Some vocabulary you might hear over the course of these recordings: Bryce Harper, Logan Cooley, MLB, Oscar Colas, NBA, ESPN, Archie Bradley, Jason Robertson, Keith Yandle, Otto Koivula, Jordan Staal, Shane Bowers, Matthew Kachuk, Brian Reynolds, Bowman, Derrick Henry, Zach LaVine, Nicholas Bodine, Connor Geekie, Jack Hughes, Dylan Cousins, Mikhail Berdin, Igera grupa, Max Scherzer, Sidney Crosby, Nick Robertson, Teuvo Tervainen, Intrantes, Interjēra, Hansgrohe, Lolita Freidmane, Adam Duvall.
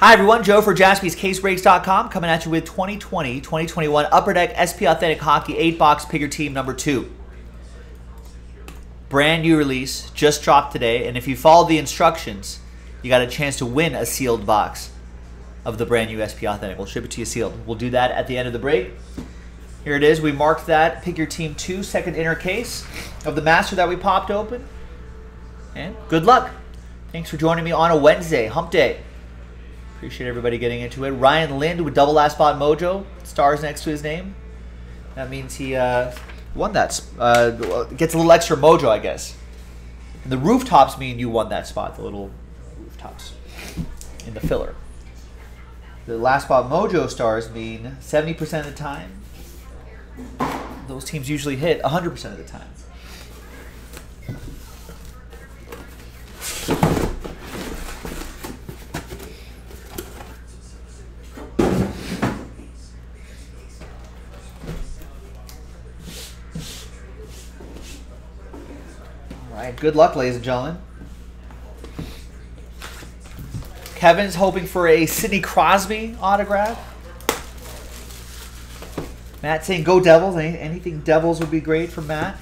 Hi everyone, Joe for JaspysCaseBreaks.com coming at you with 2020-2021 Upper Deck SP Authentic Hockey 8-box Pick Your Team number 2. Brand new release, just dropped today, and if you follow the instructions, you got a chance to win a sealed box of the brand new SP Authentic. We'll ship it to you sealed. We'll do that at the end of the break. Here it is. We marked that Pick Your Team 2 second inner case of the master that we popped open. And good luck. Thanks for joining me on a Wednesday, hump day. Appreciate everybody getting into it. Ryan Lind with double last spot mojo. Stars next to his name. That means he won that. Gets a little extra mojo, I guess. And the rooftops mean you won that spot. The little rooftops in the filler. The last spot mojo stars mean 70% of the time. Those teams usually hit 100% of the time. Good luck, ladies and gentlemen. Kevin's hoping for a Sidney Crosby autograph. Matt's saying, go Devils. Anything Devils would be great for Matt.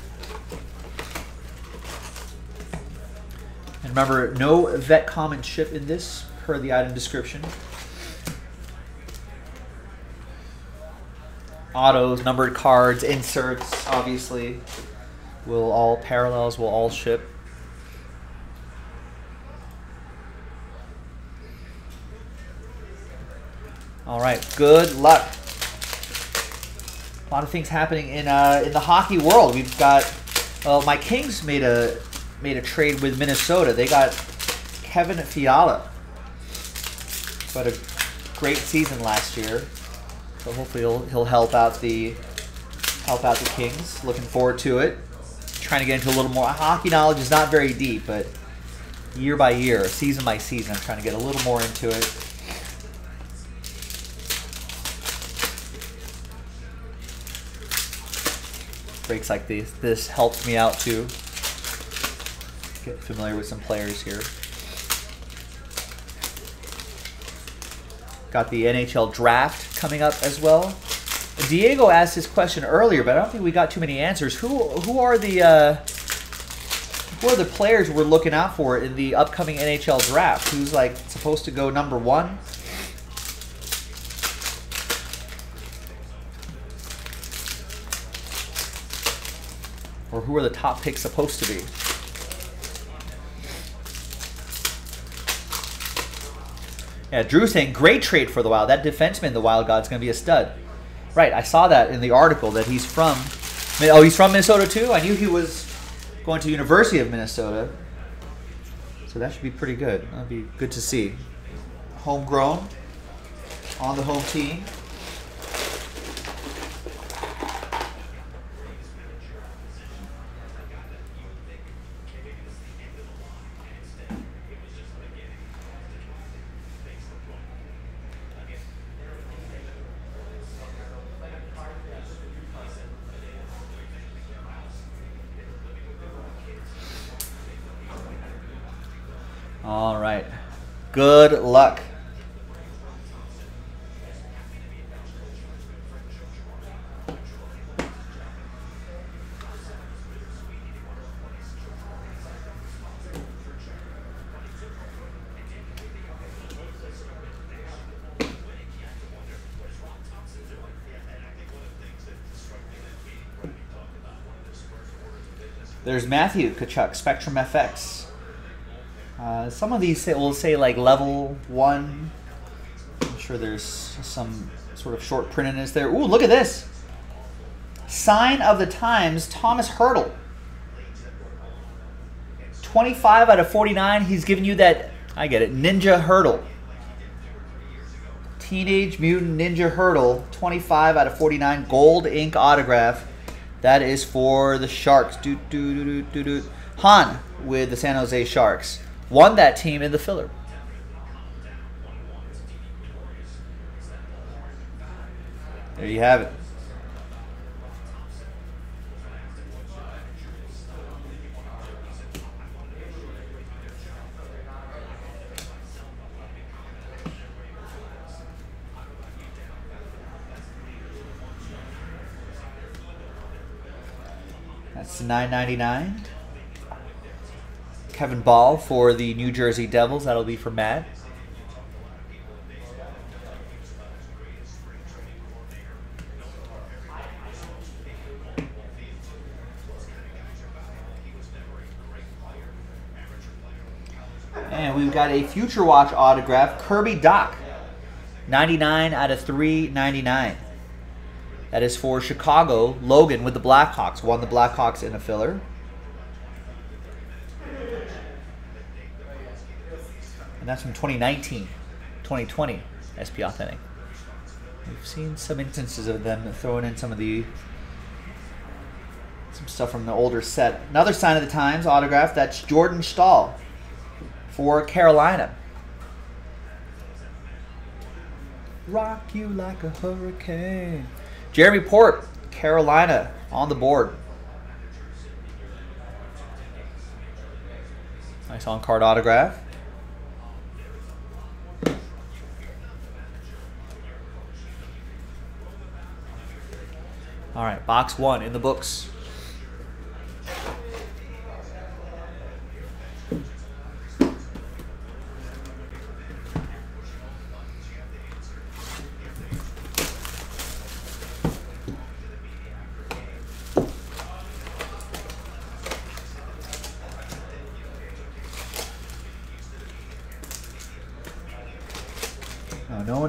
And remember, no vet common ship in this, per the item description. Autos, numbered cards, inserts, obviously. Parallels will all ship. All right, good luck. A lot of things happening in the hockey world. We've got my Kings made a trade with Minnesota. They got Kevin Fiala. But a great season last year, so hopefully he'll help out the Kings. Looking forward to it. Trying to get into a little more hockey knowledge is not very deep, but year by year, season by season, I'm trying to get a little more into it. Breaks like this helps me out too. Get familiar with some players here. Got the NHL draft coming up as well. Diego asked this question earlier, but I don't think we got too many answers. Who are the players we're looking out for in the upcoming NHL draft? Who's like supposed to go number one? Or who are the top picks supposed to be? Yeah, Drew's saying great trade for the Wild. That defenseman, the Wild God's going to be a stud. Right, I saw that in the article that he's from. Oh, he's from Minnesota too? I knew he was going to University of Minnesota. So that should be pretty good. That'd be good to see. Homegrown, on the home team. All right. Good luck. There's Matthew Kachuk, Spectrum FX. Some of these will say like level 1. I'm sure there's some sort of short printedness there. Ooh, look at this. Sign of the Times, Thomas Hurdle. 25 out of 49. He's giving you that, I get it, Ninja Hurdle. Teenage Mutant Ninja Hurdle, 25 out of 49. Gold ink autograph. That is for the Sharks. Han with the San Jose Sharks. Won that team in the filler. There you have it. That's $9.99. Kevin Ball for the New Jersey Devils. That'll be for Matt. And we've got a Future Watch autograph, Kirby Dach, 99/399. That is for Chicago. Logan with the Blackhawks. Won the Blackhawks in a filler. And that's from 2019, 2020, SP Authentic. We've seen some instances of them throwing in some of the stuff from the older set. Another Sign of the Times autograph, that's Jordan Staal for Carolina. Rock you like a hurricane. Jeremy Port, Carolina, on the board. Nice on-card autograph. All right, box one in the books.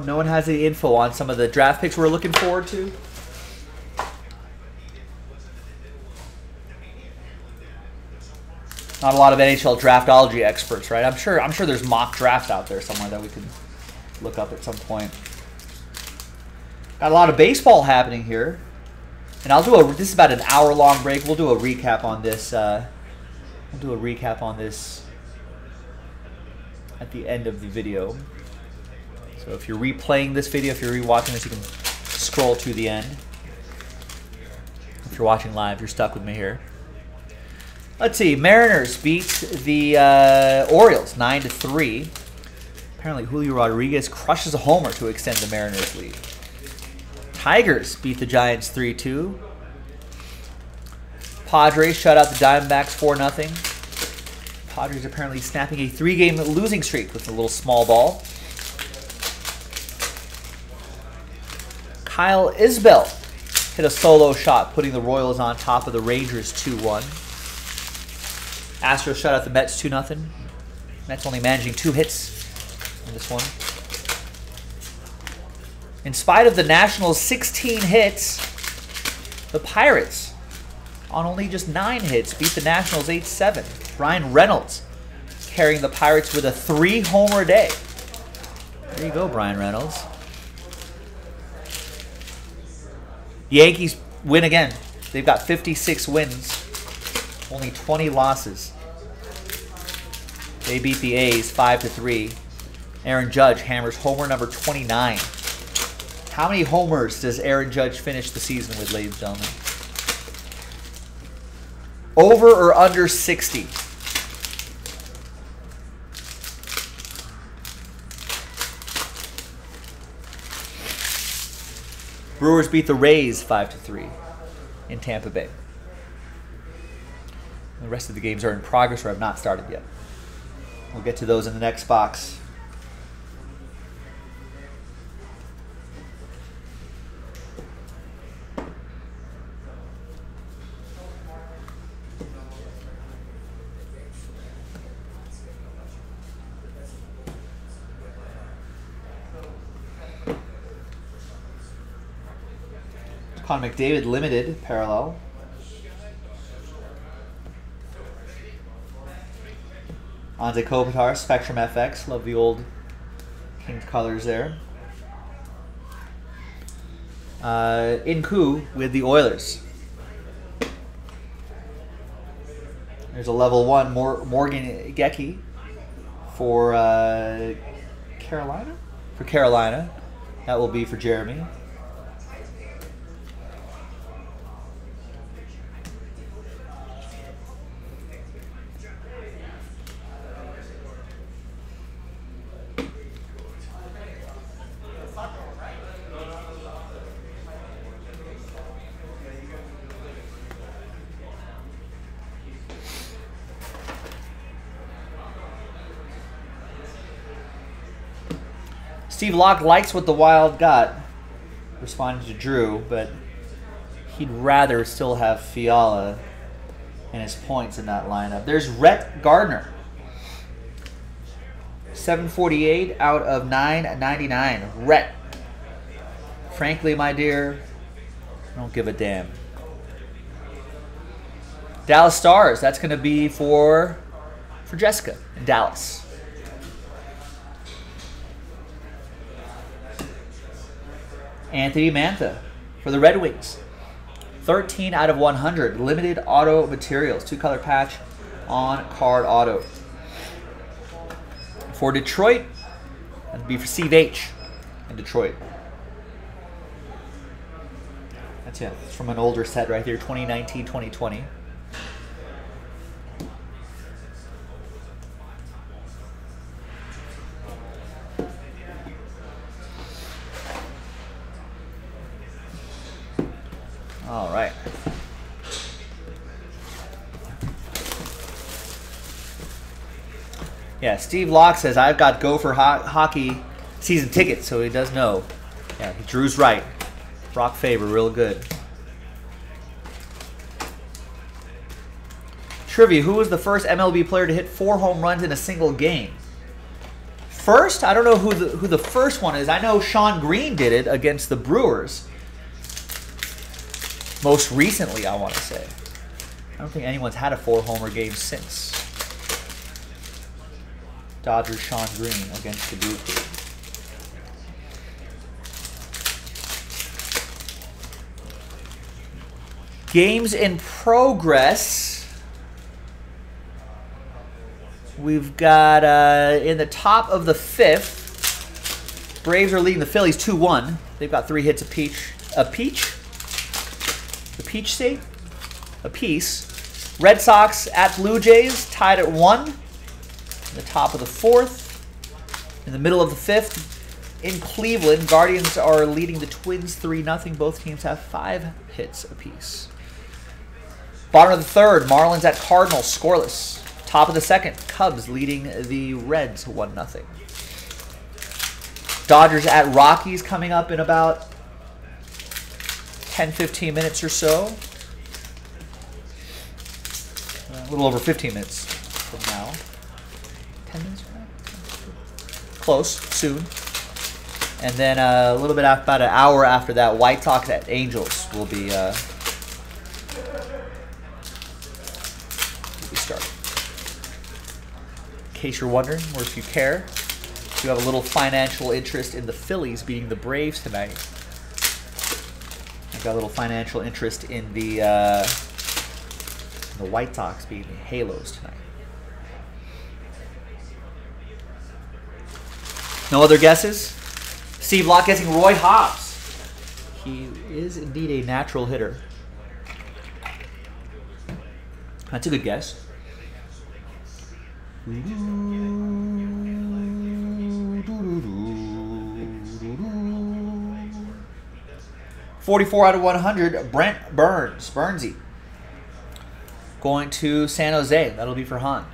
No one has any info on some of the draft picks we're looking forward to. Not a lot of NHL draftology experts, right? I'm sure there's mock draft out there somewhere that we can look up at some point. Got a lot of baseball happening here, and I'll do a. This is about an hour-long break. We'll do a recap on this. We'll do a recap on this at the end of the video. So if you're replaying this video, if you're rewatching this, you can scroll to the end. If you're watching live, you're stuck with me here. Let's see. Mariners beat the Orioles 9-3. Apparently, Julio Rodriguez crushes a homer to extend the Mariners' lead. Tigers beat the Giants 3-2. Padres shut out the Diamondbacks 4-0. Padres apparently snapping a 3-game losing streak with a little small ball. Kyle Isbell hit a solo shot, putting the Royals on top of the Rangers 2-1. Astros shut out the Mets 2-0. Mets only managing 2 hits in this one. In spite of the Nationals' 16 hits, the Pirates, on only just 9 hits, beat the Nationals 8-7. Brian Reynolds carrying the Pirates with a 3-homer day. There you go, Brian Reynolds. Yankees win again. They've got 56 wins, only 20 losses. They beat the A's 5-3. Aaron Judge hammers homer number 29. How many homers does Aaron Judge finish the season with, ladies and gentlemen? Over or under 60? Brewers beat the Rays 5-3 in Tampa Bay. The rest of the games are in progress or have not started yet. We'll get to those in the next box. Connor McDavid, limited, parallel. Anze Kopitar, Spectrum FX. Love the old King's colors there. Nku with the Oilers. There's a level 1, Morgan Geekie for Carolina? For Carolina. That will be for Jeremy. Steve Locke likes what the Wild got, responding to Drew, but he'd rather still have Fiala and his points in that lineup. There's Rhett Gardner. 748 out of 999. Rhett. Frankly, my dear, I don't give a damn. Dallas Stars. That's going to be for Jessica in Dallas. Anthony Mantha for the Red Wings. 13 out of 100. Limited auto materials. Two-color patch on card auto. For Detroit, that'd be for Steve H. in Detroit. That's it. It's from an older set right here, 2019-2020. All right. Yeah, Steve Locke says, I've got Gopher hockey season tickets, so he does know. Yeah, Drew's right. Brock Faber, real good. Trivia, who was the first MLB player to hit 4 home runs in a single game? First? I don't know who the first one is. I know Sean Green did it against the Brewers. Most recently, I want to say. I don't think anyone's had a 4-homer game since. Dodgers Sean Green against the Blue Jays. Games in progress. We've got in the top of the 5th, Braves are leading the Phillies 2-1. They've got 3 hits apiece. A piece. Red Sox at Blue Jays tied at 1. In the top of the 4th, in the middle of the 5th, in Cleveland, Guardians are leading the Twins 3-0. Both teams have 5 hits apiece. Bottom of the 3rd, Marlins at Cardinals, scoreless. Top of the 2nd, Cubs leading the Reds 1-0. Dodgers at Rockies coming up in about 10-15 minutes or so. A little over 15 minutes from now. 10 minutes from now? Close, soon. And then a little bit after, about an hour after that, White Sox at Angels will be starting. In case you're wondering, or if you care, if you have a little financial interest in the Phillies beating the Braves tonight. I've got a little financial interest in the White Sox beating the Halos tonight. No other guesses? Steve Locke guessing Roy Hobbs. He is indeed a natural hitter. That's a good guess. Ooh. 44 out of 100, Brent Burns, Burnsy. Going to San Jose. That'll be for Han.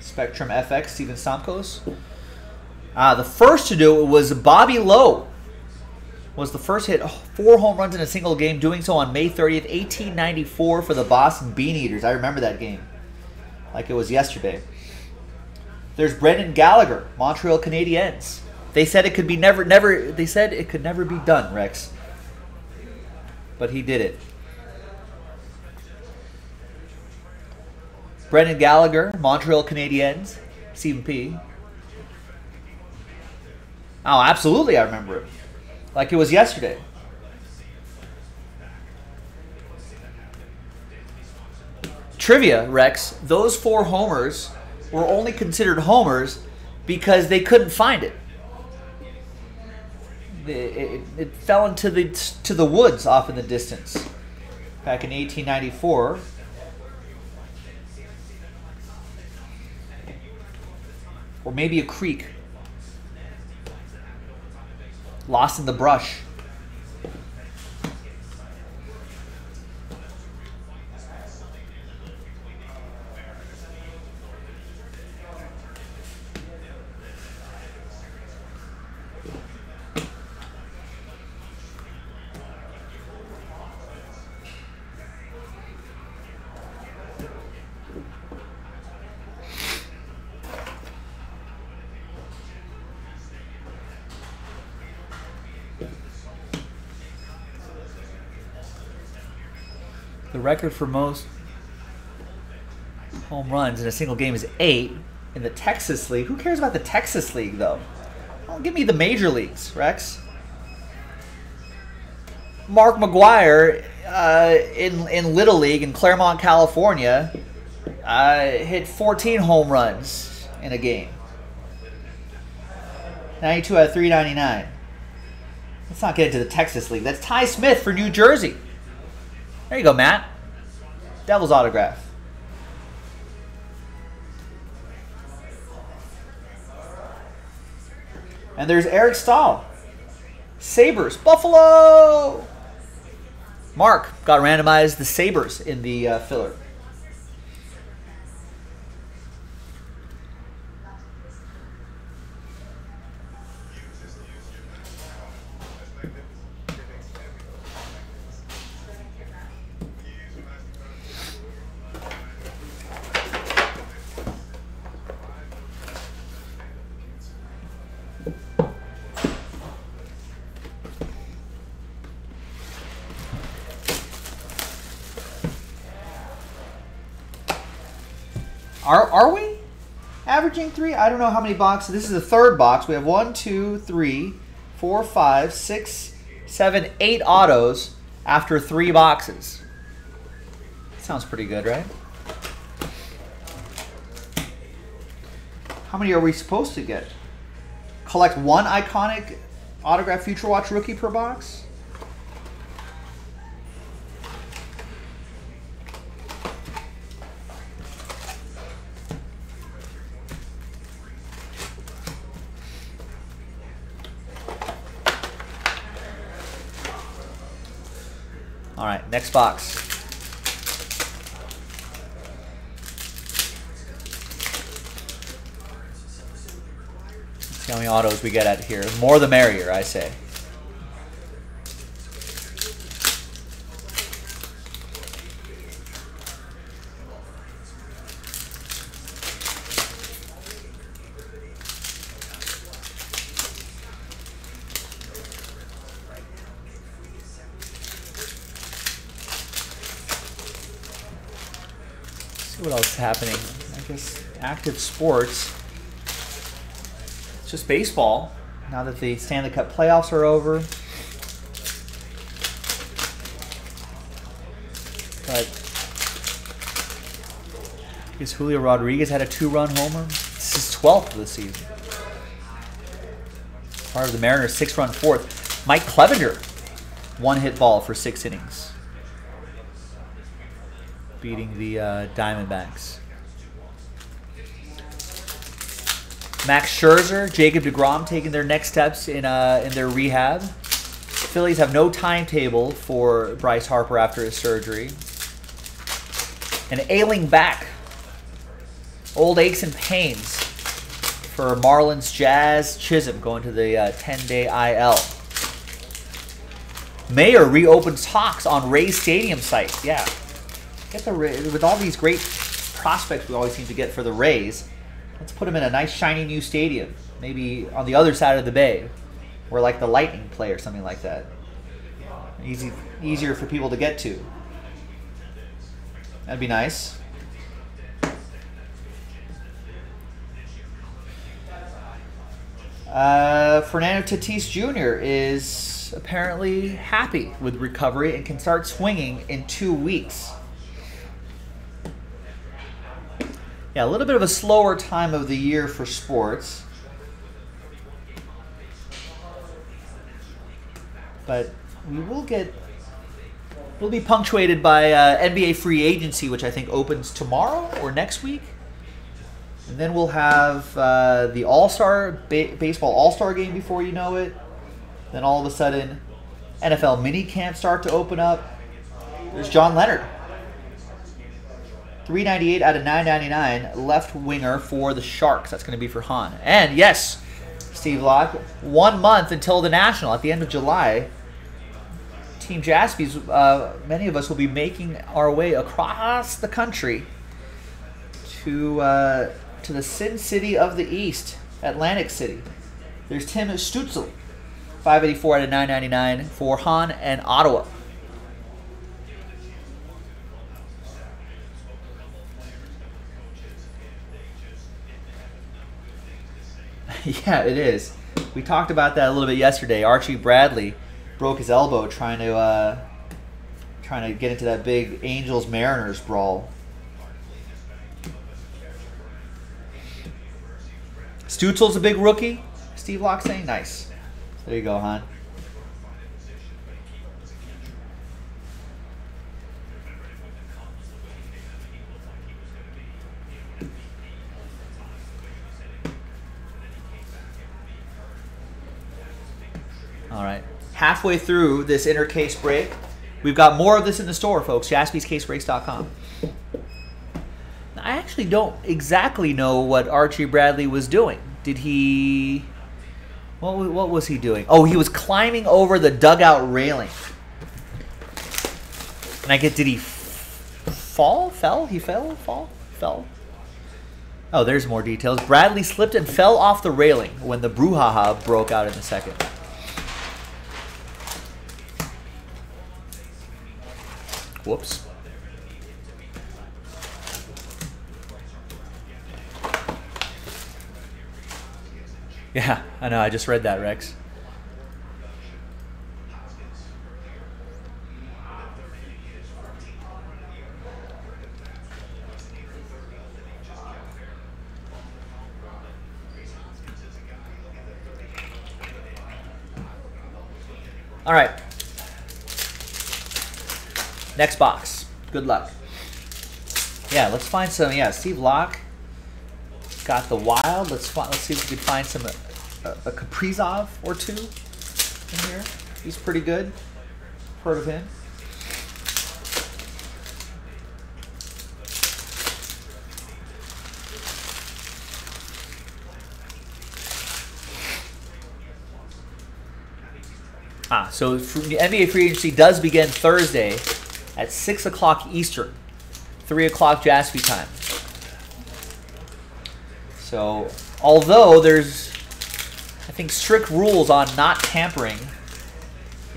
Spectrum FX, Steven Stamkos. The first to do it was Bobby Lowe. Was the first hit 4 home runs in a single game, doing so on May 30th, 1894 for the Boston Bean Eaters. I remember that game like it was yesterday. There's Brendan Gallagher, Montreal Canadiens. They said it could be never be done, Rex. But he did it. Brendan Gallagher, Montreal Canadiens, CMP. Oh, absolutely, I remember it. Like it was yesterday. Trivia, Rex. Those 4 homers were only considered homers because they couldn't find it. It fell into the woods off in the distance. Back in 1894... Or maybe a creek. Lost in the brush. The record for most home runs in a single game is 8 in the Texas League. Who cares about the Texas League, though? Well, give me the major leagues, Rex. Mark McGuire in Little League in Claremont, California, hit 14 home runs in a game. 92 out of 399. Let's not get into the Texas League. That's Ty Smith for New Jersey. There you go, Matt. Devil's autograph. And there's Eric Staal. Sabres, Buffalo! Mark got randomized the Sabres in the filler. Are we averaging 3? I don't know how many boxes. This is the third box. We have 1, 2, 3, 4, 5, 6, 7, 8 autos after 3 boxes. Sounds pretty good, right? How many are we supposed to get? Collect 1 iconic autograph Future Watch rookie per box? All right, next box. Let's see how many autos we get out here. More the merrier, I say. What else is happening? I guess active sports. It's just baseball now that the Stanley Cup playoffs are over. But I guess Julio Rodriguez had a 2-run homer. This is 12th of the season. Part of the Mariners' 6-run fourth. Mike Clevenger, 1-hit ball for 6 innings, beating the Diamondbacks. Max Scherzer, Jacob deGrom taking their next steps in their rehab. Phillies have no timetable for Bryce Harper after his surgery. An ailing back, old aches and pains for Marlins Jazz Chisholm going to the 10-day IL. Mayor reopens talks on Rays Stadium site. Yeah. Get the, with all these great prospects we always seem to get for the Rays, let's put them in a nice, shiny new stadium. Maybe on the other side of the bay, where like the Lightning play or something like that. Easier for people to get to. That'd be nice. Fernando Tatis Jr. is apparently happy with recovery and can start swinging in 2 weeks. Yeah, a little bit of a slower time of the year for sports. But we will get, we'll be punctuated by NBA free agency, which I think opens tomorrow or next week. And then we'll have the All-Star, baseball All-Star game before you know it. Then all of a sudden, NFL minicamp start to open up. There's John Leonard. 398 out of 999, left winger for the Sharks. That's going to be for Han. And yes, Steve Locke, 1 month until the National. At the end of July, Team Jaspys, many of us will be making our way across the country to the Sin City of the East, Atlantic City. There's Tim Stutzel, 584 out of 999 for Han and Ottawa. Yeah, it is. We talked about that a little bit yesterday. Archie Bradley broke his elbow trying to get into that big Angels-Mariners brawl. Stutzel's a big rookie. Steve Locke saying nice. There you go, hon. All right. Halfway through this inner case break, we've got more of this in the store, folks. JaspysCaseBreaks.com. I actually don't exactly know what Archie Bradley was doing. Did he... What was he doing? Oh, he was climbing over the dugout railing. And I get... Did he fall? Fell? He fell? Fall? Fell? Oh, there's more details. Bradley slipped and fell off the railing when the brouhaha broke out in the second. Whoops. Yeah, I know. I just read that, Rex. All right. Next box. Good luck. Yeah, let's find some. Yeah, Steve Locke got the Wild. Let's see if we can find some a Kaprizov or two in here. He's pretty good. Heard of him. Ah, so the NBA free agency does begin Thursday at 6 o'clock Eastern, 3 o'clock Jaspy time. So, although there's, I think, strict rules on not tampering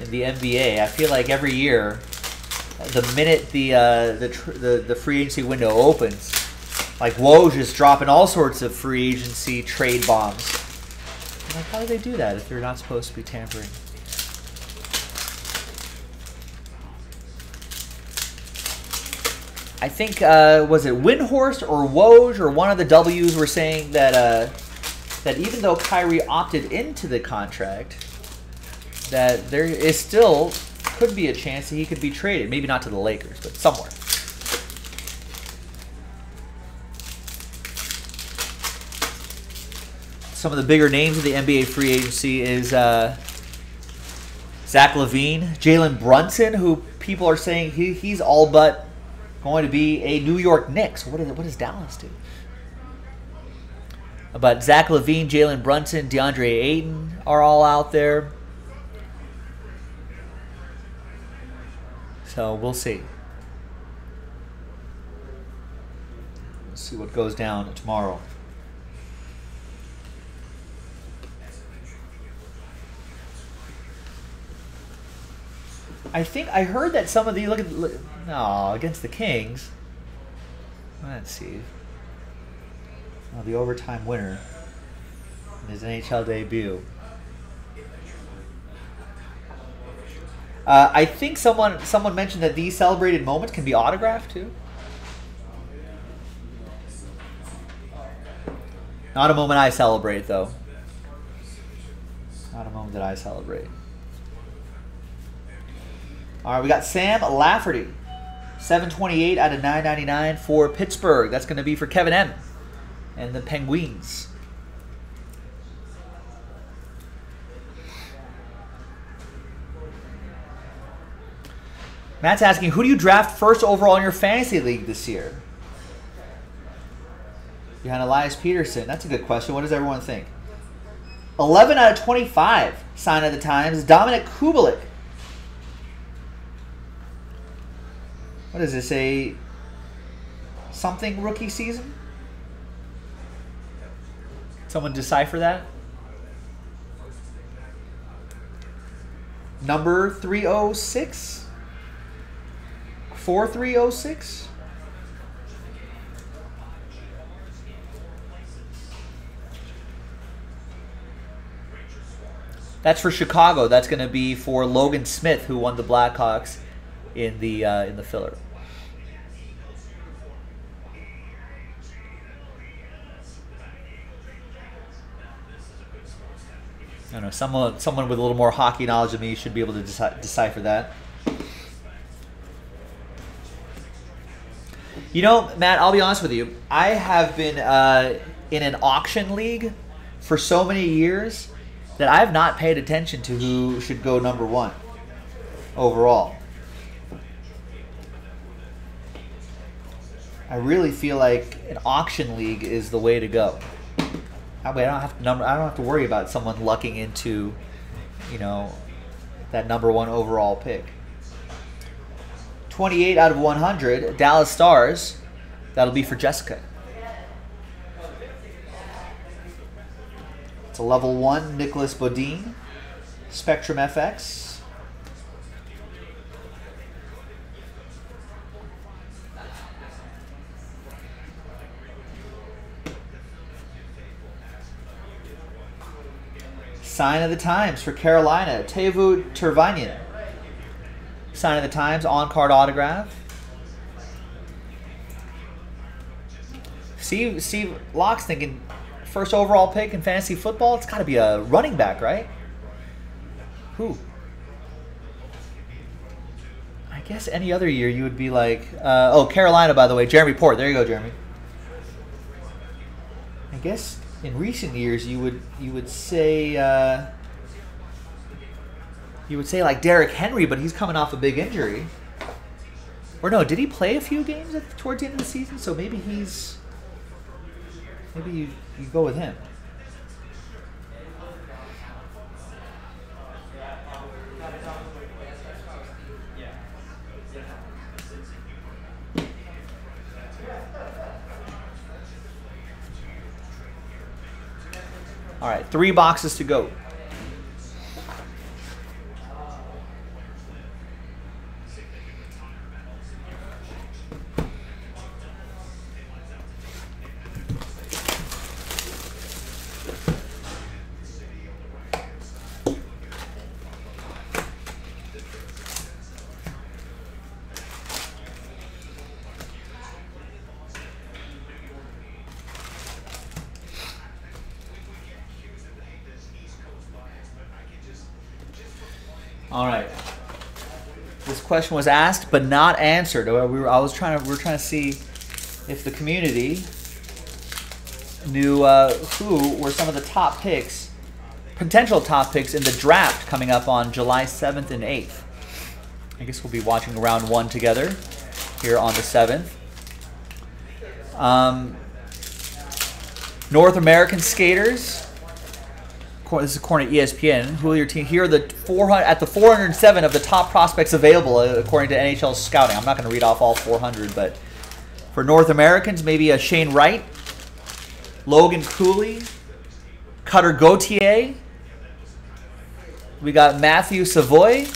in the NBA, I feel like every year, the minute the free agency window opens, like Woj is dropping all sorts of free agency trade bombs. I'm like, how do they do that if they're not supposed to be tampering? I think, was it Windhorst or Woj or one of the Ws were saying that that even though Kyrie opted into the contract, that there is still could be a chance that he could be traded. Maybe not to the Lakers, but somewhere. Some of the bigger names of the NBA free agency is Zach LaVine, Jaylen Brunson, who people are saying he's all but going to be a New York Knicks. What does Dallas do? But Zach LaVine, Jaylen Brunson, DeAndre Ayton are all out there. So we'll see. We'll see what goes down tomorrow. I think I heard that some of the no, against the Kings. Let's see. Oh, the overtime winner in his NHL debut. I think someone mentioned that these celebrated moments can be autographed too. Not a moment I celebrate, though. Not a moment that I celebrate. All right, we got Sam Lafferty, 728 out of 999 for Pittsburgh. That's going to be for Kevin M. and the Penguins. Matt's asking, who do you draft first overall in your fantasy league this year? Behind Elias Peterson. That's a good question. What does everyone think? 11 out of 25, sign of the times, Dominic Kubelik. What is this, a something rookie season? Someone decipher that? Number 306? 4306? That's for Chicago. That's going to be for Logan Smith, who won the Blackhawks in the filler. I don't know, someone with a little more hockey knowledge than me should be able to decipher that. You know, Matt, I'll be honest with you. I have been in an auction league for so many years that I have not paid attention to who should go number one overall. I really feel like an auction league is the way to go. That way, I don't have to worry about someone lucking into, you know, that number one overall pick. 28 out of 100, Dallas Stars. That'll be for Jessica. It's a level one, Nicholas Bodine, Spectrum FX. Sign of the Times for Carolina, Teuvo Tervainen. Sign of the Times, on-card autograph. Steve Locke's thinking first overall pick in fantasy football. It's got to be a running back, right? Who? I guess any other year you would be like, oh, Carolina, by the way. Jeremy Port. There you go, Jeremy. I guess in recent years you would say like Derrick Henry, but he's coming off a big injury. Or no, did he play a few games towards the end of the season? So maybe he's maybe you go with him. All right, 3 boxes to go. Question was asked but not answered. We were trying to see if the community knew who were some of the top picks, potential top picks in the draft coming up on July 7th and 8th. I guess we'll be watching round one together here on the 7th. North American skaters. This is according to ESPN. Who are your team? Here are the 407 of the top prospects available according to NHL scouting. I'm not going to read off all 400, but for North Americans, maybe a Shane Wright, Logan Cooley, Cutter Gauthier. We got Matthew Savoy,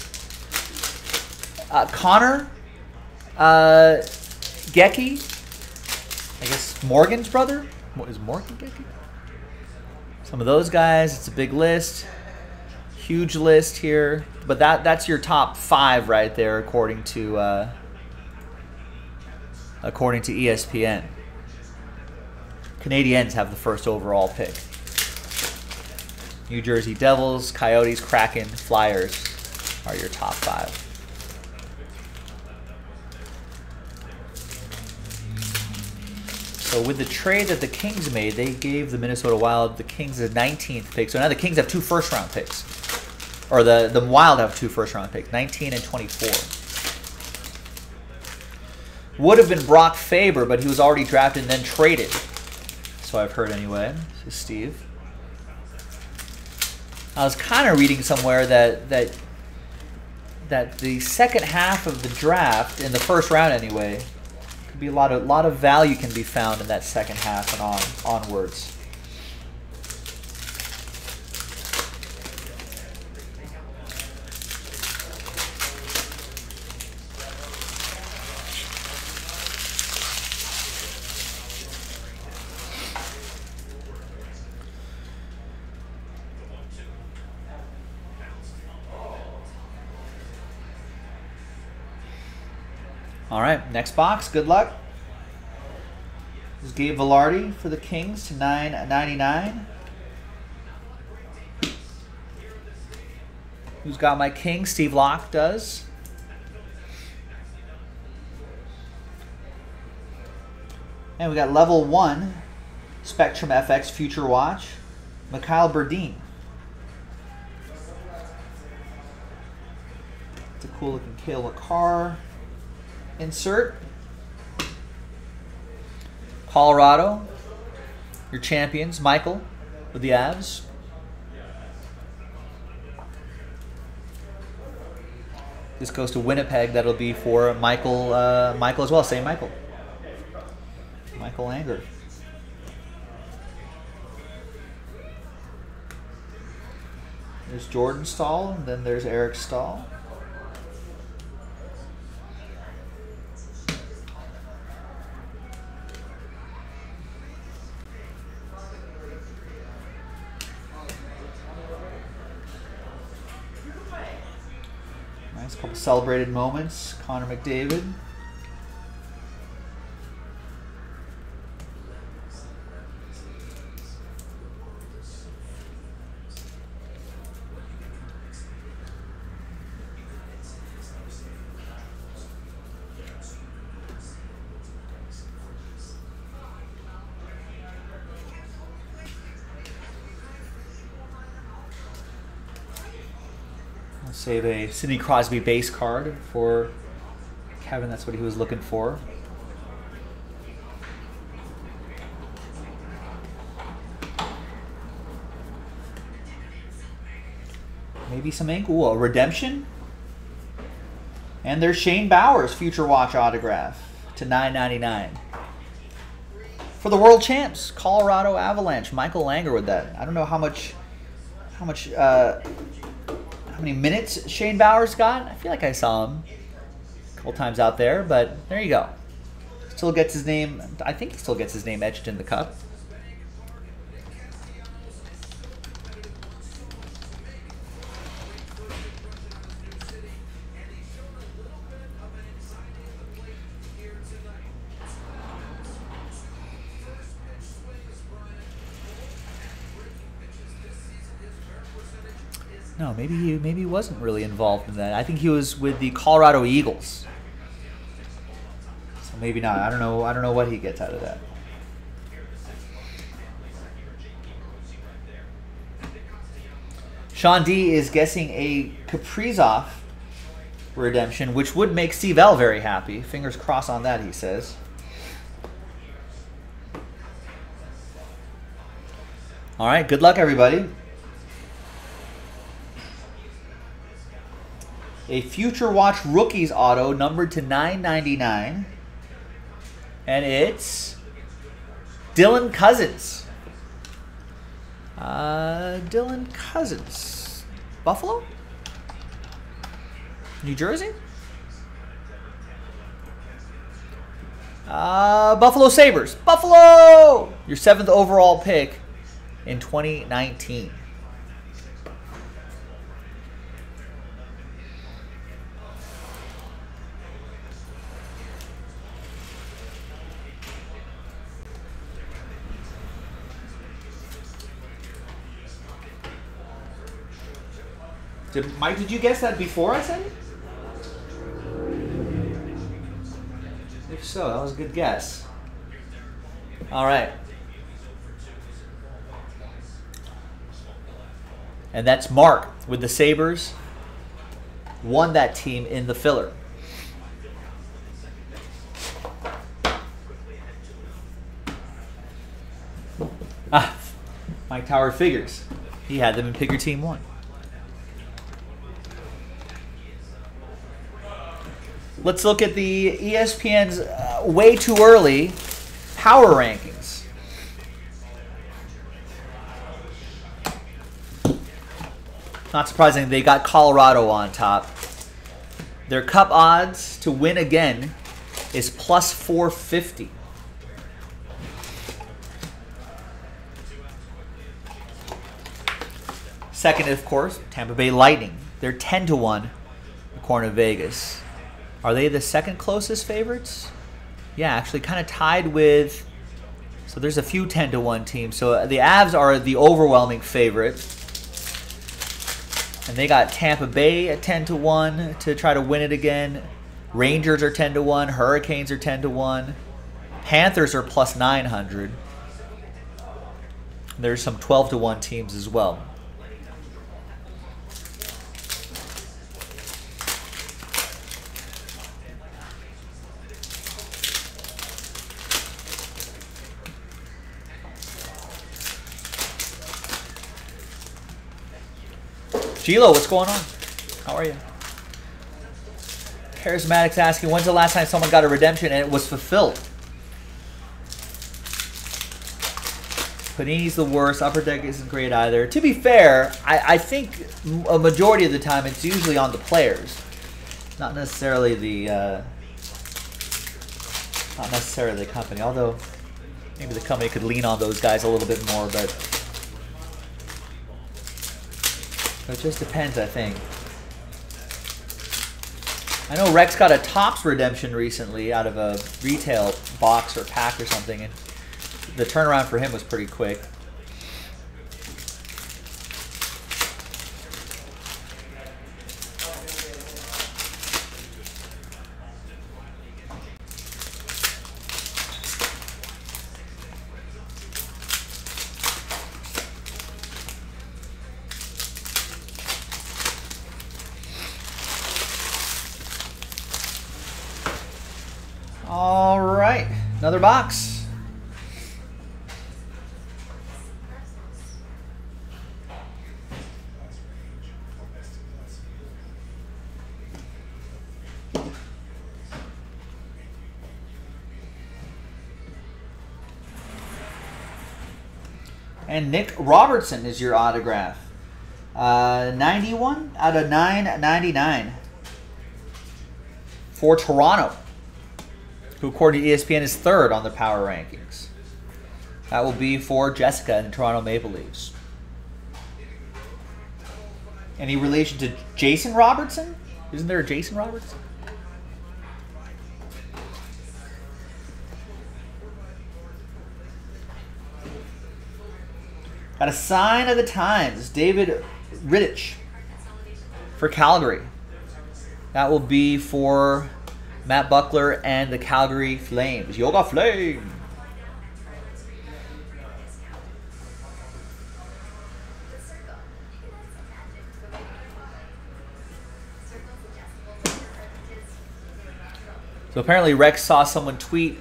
Connor Geekie. I guess Morgan's brother. What is Morgan Geekie? Some of those guys. It's a big list, huge list here. But that's your top 5 right there, according to ESPN. Canadiens have the first overall pick. New Jersey Devils, Coyotes, Kraken, Flyers are your top 5. So with the trade that the Kings made, they gave the Minnesota Wild the Kings the 19th pick. So now the Kings have 2 first-round picks. Or the Wild have 2 first-round picks, 19 and 24. Would have been Brock Faber, but he was already drafted and then traded. So I've heard anyway. This is Steve. I was kind of reading somewhere that the second half of the draft, in the first round anyway, be a lot of value can be found in that second half and onwards. All right, next box. Good luck. This is Gabe Velarde for the Kings to $9.99. Who's got my King? Steve Locke does. And we got level 1 Spectrum FX Future Watch, Mikhail Berdin. It's a cool looking Kale Car insert. Colorado, your champions, Michael with the Avs. This goes to Winnipeg. That'll be for Michael, Michael as well. Same Michael. Michael Anger. There's Jordan Staal, and then there's Eric Staal. Nice couple celebrated moments. Connor McDavid. Save a Sidney Crosby base card for Kevin. That's what he was looking for. Maybe some ink. Ooh, a redemption. And there's Shane Bowers, Future Watch autograph to $9.99. For the World Champs, Colorado Avalanche. Michael Langer with that. I don't know how many minutes Shane Bowers got. I feel like I saw him a couple times out there, but there you go. Still gets his name. I think he still gets his name etched in the cup. No, maybe he wasn't really involved in that. I think he was with the Colorado Eagles. So maybe not. I don't know what he gets out of that. Sean D is guessing a Kaprizov redemption, which would make Steve L very happy. Fingers crossed on that, he says. All right, good luck, everybody. A Future Watch Rookies auto numbered to $9.99. And it's Dylan Cousins. Dylan Cousins. Buffalo? New Jersey? Buffalo Sabres. Buffalo! Your 7th overall pick in 2019. Mike, did you guess that before I said it? If so, that was a good guess. All right. And that's Mark with the Sabres. Won that team in the filler. Ah, Mike Tower figures. He had them in Pick Your Team 1. Let's look at the ESPN's way too early power rankings. Not surprising, they got Colorado on top. Their cup odds to win again is plus 450. Second, of course, Tampa Bay Lightning. They're 10 to 1, according to Vegas. Are they the second closest favorites? Yeah, actually kind of tied with, so there's a few 10-1 teams. So the Avs are the overwhelming favorite. And they got Tampa Bay at 10-1 to try to win it again. Rangers are 10-1. Hurricanes are 10-1. Panthers are plus 900. There's some 12-1 teams as well. Gilo, what's going on? How are you? Charismatics asking, when's the last time someone got a redemption and it was fulfilled? Panini's the worst. Upper Deck isn't great either. To be fair, I think a majority of the time it's usually on the players, not necessarily the company. Although maybe the company could lean on those guys a little bit more, but. It just depends, I think. I know Rex got a Topps redemption recently out of a retail box or pack or something, and the turnaround for him was pretty quick. Another box. And Nick Robertson is your autograph. 91 out of 999 for Toronto, who according to ESPN is third on the power rankings. That will be for Jessica and the Toronto Maple Leafs. Any relation to Jason Robertson? Isn't there a Jason Robertson? Got a sign of the times, David Rittich for Calgary. That will be for Matt Buckler and the Calgary Flames. Yoga Flame. So apparently Rex saw someone tweet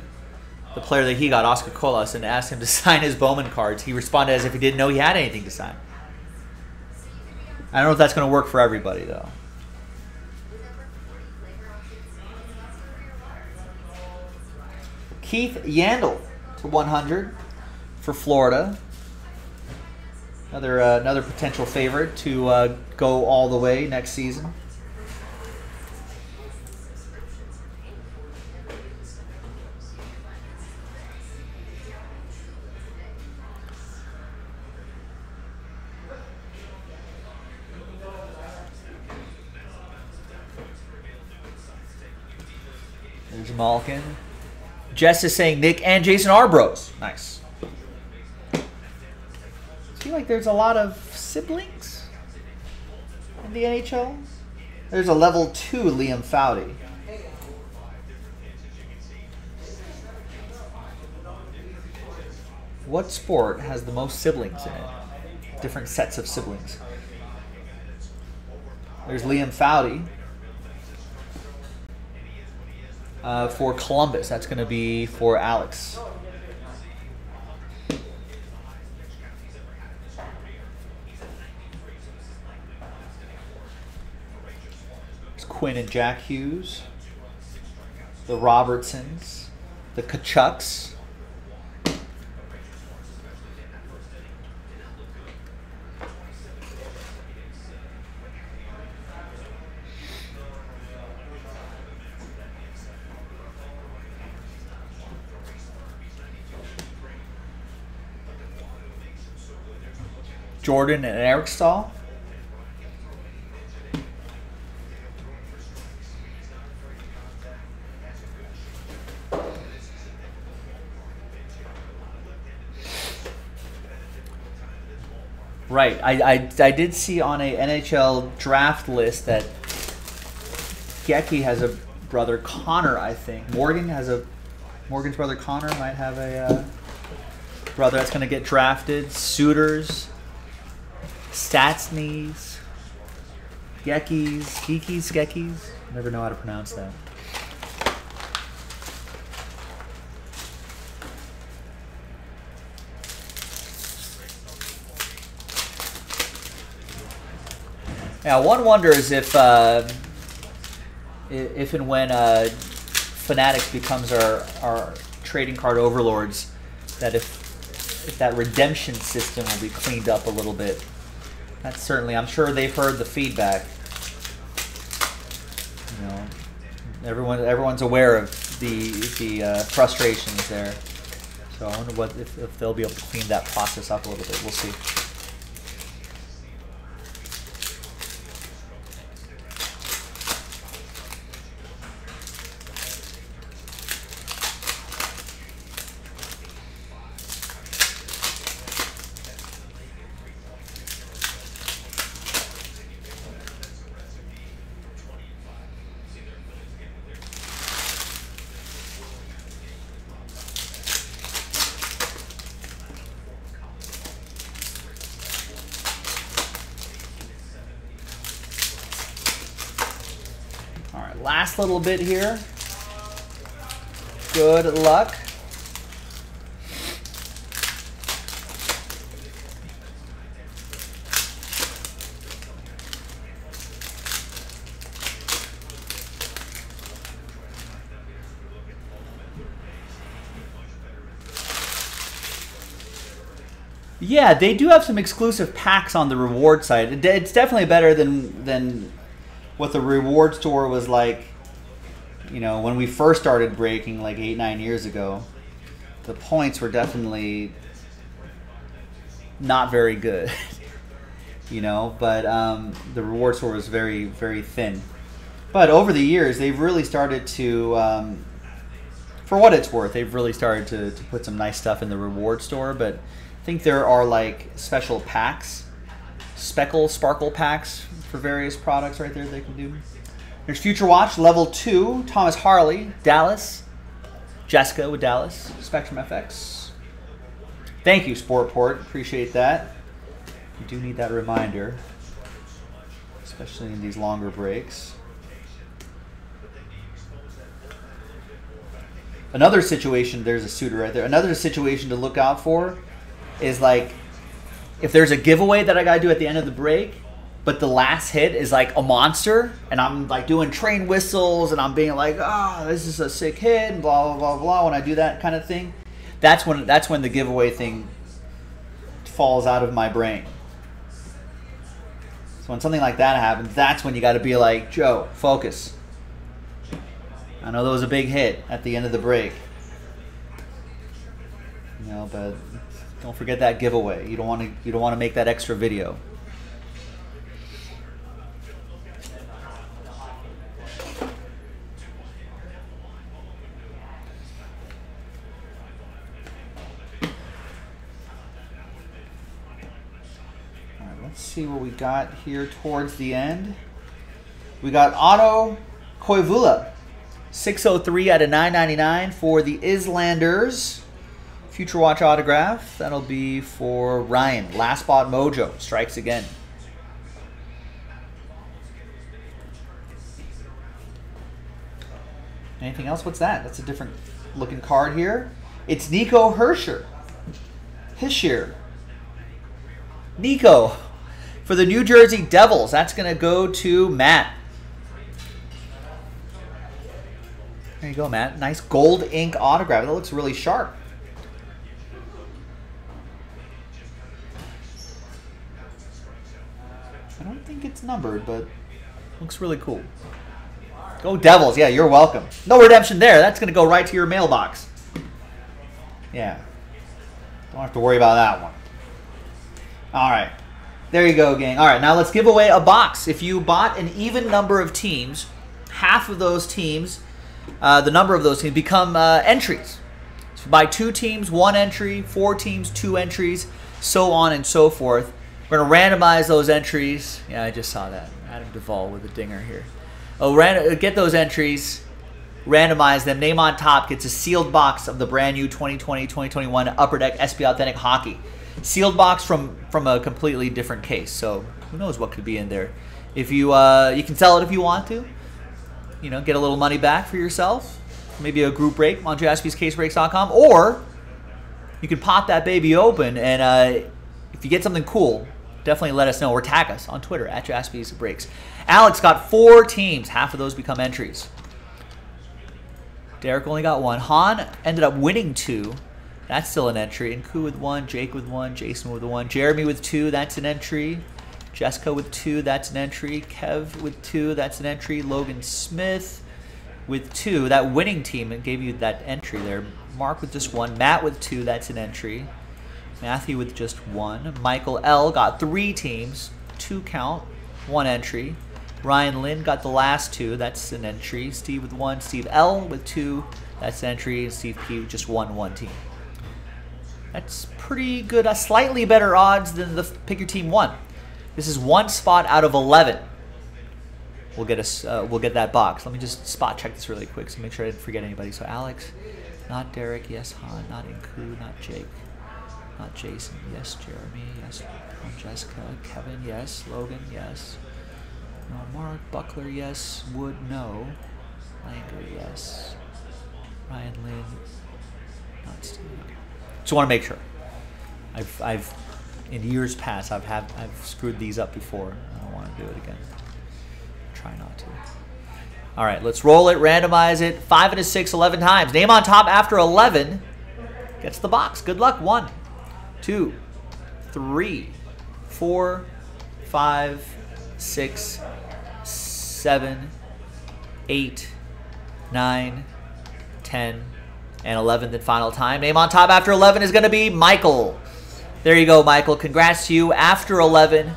the player that he got, Oscar Colas, and asked him to sign his Bowman cards. He responded as if he didn't know he had anything to sign. I don't know if that's going to work for everybody, though. Keith Yandel to 100 for Florida. Another another potential favorite to go all the way next season. There's Malkin. Jess is saying Nick and Jason Arbros. Nice. I feel like there's a lot of siblings in the NHL. There's a level 2 Liam Foudy. What sport has the most siblings in it? Different sets of siblings. There's Liam Foudy. For Columbus, that's going to be for Alex. It's Quinn and Jack Hughes, the Robertsons, the Kachucks. Jordan and Eric Staal. Right. I did see on a NHL draft list that Geekie has a brother, Connor, I think. Morgan's brother, Connor, might have a brother that's going to get drafted. Suitors, Statsneys, Geekies. Never know how to pronounce that. Now, one wonders if and when Fanatics becomes our trading card overlords, that if that redemption system will be cleaned up a little bit. That's certainly, I'm sure they've heard the feedback. You know, everyone's aware of the frustrations there. So I wonder if they'll be able to clean that process up a little bit. We'll see. Last little bit here. Good luck. Yeah, they do have some exclusive packs on the reward side. It's definitely better than what the reward store was like, you know, when we first started breaking like 8-9 years ago. The points were definitely not very good, you know, but the reward store was very, very thin. But over the years, they've really started to, for what it's worth, they've really started to put some nice stuff in the reward store. But I think there are like special packs, sparkle packs, for various products right there they can do. There's Future Watch, level 2, Thomas Harley, Dallas, Jessica with Dallas, Spectrum FX. Thank you, Sportport, appreciate that. You do need that reminder, especially in these longer breaks. Another situation, there's a suitor right there. Another situation to look out for is like, if there's a giveaway that I gotta do at the end of the break, but the last hit is like a monster, and I'm like doing train whistles, and I'm being like, oh, this is a sick hit, and blah, blah, blah, blah, when I do that kind of thing. That's when the giveaway thing falls out of my brain. So when something like that happens, that's when you gotta be like, Joe, focus. I know that was a big hit at the end of the break. You know, but don't forget that giveaway. You don't wanna make that extra video. See what we got here towards the end. We got Otto Koivula, 603/999 for the Islanders. Future Watch autograph. That'll be for Ryan. Last Spot Mojo strikes again. Anything else? What's that? That's a different looking card here. It's Nico Hischier. Nico. For the New Jersey Devils, that's going to go to Matt. There you go, Matt. Nice gold ink autograph. That looks really sharp. I don't think it's numbered, but looks really cool. Go Devils. Yeah, you're welcome. No redemption there. That's going to go right to your mailbox. Yeah. Don't have to worry about that one. All right. There you go, gang. All right, now let's give away a box. If you bought an even number of teams, half of those teams, the number of those teams, become entries. So buy 2 teams, 1 entry, 4 teams, 2 entries, so on and so forth. We're going to randomize those entries. Yeah, I just saw that. Adam Duvall with a dinger here. Oh, get those entries. Randomize them. Name on top gets a sealed box of the brand new 2020-2021 Upper Deck SP Authentic Hockey. Sealed box from a completely different case. So who knows what could be in there. If you you can sell it if you want to. You know, get a little money back for yourself. Maybe a group break on JaspysCaseBreaks.com. Or you can pop that baby open, and if you get something cool, definitely let us know or tag us on Twitter at JaspysCaseBreaks. Alex got 4 teams. Half of those become entries. Derek only got 1. Han ended up winning 2. That's still an entry. And Ku with 1, Jake with 1, Jason with 1, Jeremy with 2. That's an entry. Jessica with 2. That's an entry. Kev with 2. That's an entry. Logan Smith with 2. That winning team, it gave you that entry there. Mark with just 1. Matt with 2. That's an entry. Matthew with just 1. Michael L. got 3 teams. 2 count. 1 entry. Ryan Lynn got the last 2. That's an entry. Steve with 1. Steve L. with 2. That's an entry. Steve P. with just 1 team. That's pretty good. Slightly better odds than the pick your team 1. This is 1 spot out of 11. We'll get that box. Let me just spot check this really quick so make sure I didn't forget anybody. So Alex, not Derek. Yes, Han. Not Inku. Not Jake. Not Jason. Yes, Jeremy. Yes, Jessica. Kevin. Yes, Logan. Yes. Mark. Buckler. Yes. Wood. No. Langer. Yes. Ryan Lynn. Not Steve. Okay. So I want to make sure. I've in years past I've screwed these up before. I don't want to do it again. Try not to. All right, let's roll it. Randomize it. 5 and a 6, 11 times. Name on top after 11 gets the box. Good luck. 1, 2, 3, 4, 5, 6, 7, 8, 9, 10, and 11th and final time. Name on top after 11 is going to be Michael. There you go, Michael. Congrats to you. After 11,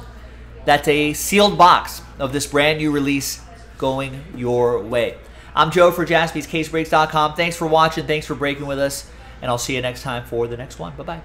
that's a sealed box of this brand new release going your way. I'm Joe for JaspysCaseBreaks.com. Thanks for watching. Thanks for breaking with us. And I'll see you next time for the next one. Bye-bye.